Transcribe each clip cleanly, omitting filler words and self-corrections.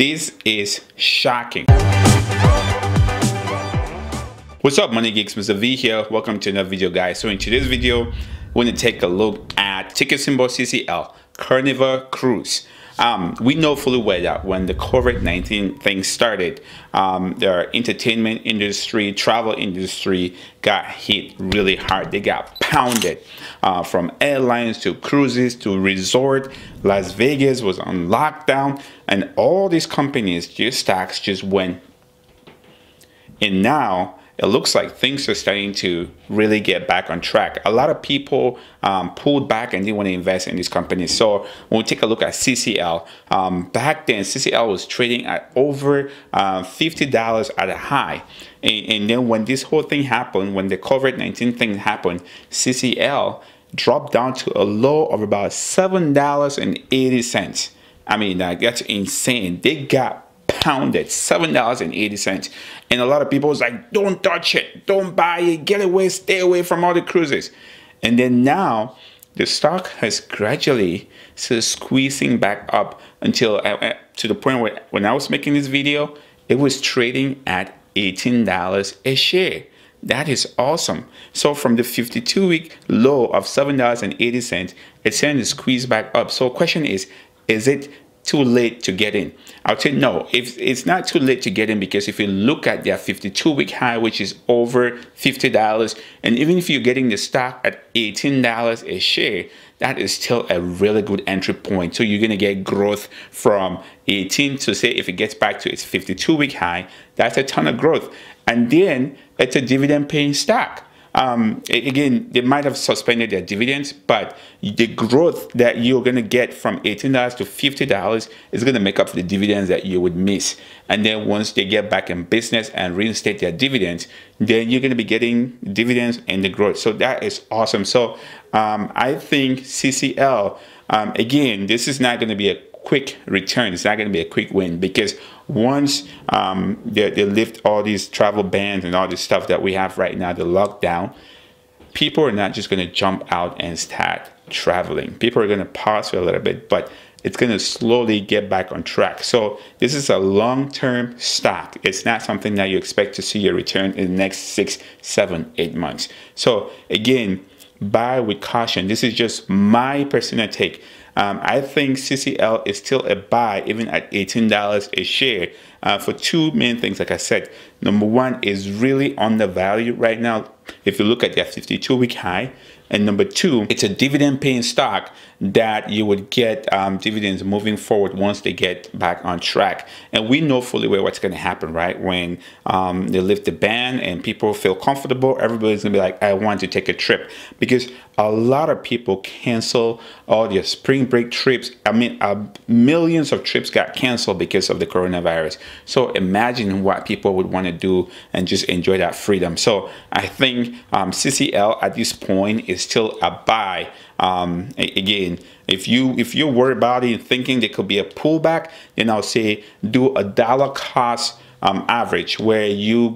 This is shocking. What's up, money geeks? Mr. V here. Welcome to another video, guys. So in today's video, we're going to take a look at ticket symbol CCL, Carnival Cruise. We know fully well that when the COVID-19 thing started, the entertainment industry, travel industry got hit really hard. They got pounded from airlines to cruises to resort. Las Vegas was on lockdown and all these companies, their stocks just went. And now it looks like things are starting to really get back on track. A lot of people pulled back and didn't want to invest in these companies. So when we take a look at CCL, back then CCL was trading at over $50 at a high. And then when this whole thing happened, when the COVID-19 thing happened, CCL dropped down to a low of about $7.80. I mean, that's insane. They got pounded, $7.80, and a lot of people was like, don't touch it, don't buy it, get away, stay away from all the cruises. And then now the stock has gradually squeezing back up until to the point where when I was making this video, it was trading at $18 a share. That is awesome. So from the 52-week low of $7.80, it's starting to squeeze back up. So question is it too late to get in? I would say no, if it's not too late to get in, because if you look at their 52-week high, which is over $50, and even if you're getting the stock at $18 a share, that is still a really good entry point. So you're gonna get growth from 18 to, say, if it gets back to its 52-week high, that's a ton of growth. And then it's a dividend-paying stock. Again, they might have suspended their dividends, but the growth that you're going to get from $18 to $50 is going to make up for the dividends that you would miss. And then once they get back in business and reinstate their dividends, then you're going to be getting dividends and the growth. So that is awesome. So I think CCL, again, this is not going to be a quick return. It's not going to be a quick win, because once they lift all these travel bans and all this stuff that we have right now, the lockdown, people are not just going to jump out and start traveling. People are going to pause for a little bit, but it's going to slowly get back on track. So this is a long-term stock. It's not something that you expect to see your return in the next 6, 7, 8 months. So again, buy with caution. This is just my personal take. I think CCL is still a buy even at $18 a share for two main things. Like I said, number one is really undervalued right now if you look at their 52-week high. And number two, it's a dividend-paying stock that you would get dividends moving forward once they get back on track. And we know fully well what's going to happen, right? When they lift the ban and people feel comfortable, everybody's going to be like, I want to take a trip. Because a lot of people cancel all their spring break trips. I mean, millions of trips got canceled because of the coronavirus. So imagine what people would want to do and just enjoy that freedom. So I think CCL at this point is still a buy. Again, if you're worried about it and thinking there could be a pullback, then I'll say do a dollar cost average, where you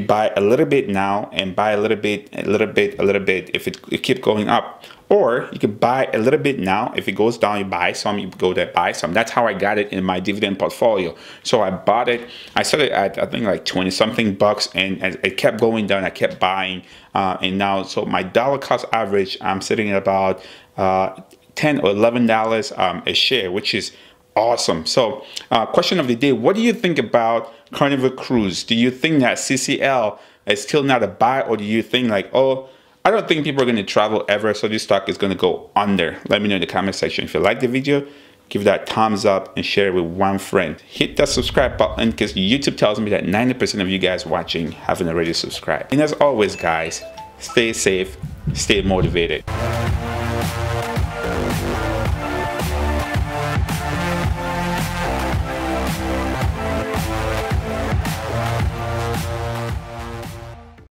buy a little bit now and buy a little bit if it keeps going up. Or you could buy a little bit now. If it goes down, you buy some, you go there, buy some. That's how I got it in my dividend portfolio. So I bought it. I started at, I think, like 20-something bucks, and it kept going down. I kept buying. And now, so my dollar cost average, I'm sitting at about $10 or $11 a share, which is awesome. So question of the day, what do you think about Carnival Cruise? Do you think that CCL is still not a buy, or do you think like, oh, I don't think people are going to travel ever, so this stock is going to go under? Let me know in the comment section. If you like the video, give that thumbs up and share it with one friend. Hit that subscribe button, because YouTube tells me that 90% of you guys watching haven't already subscribed. And as always, guys, stay safe, stay motivated.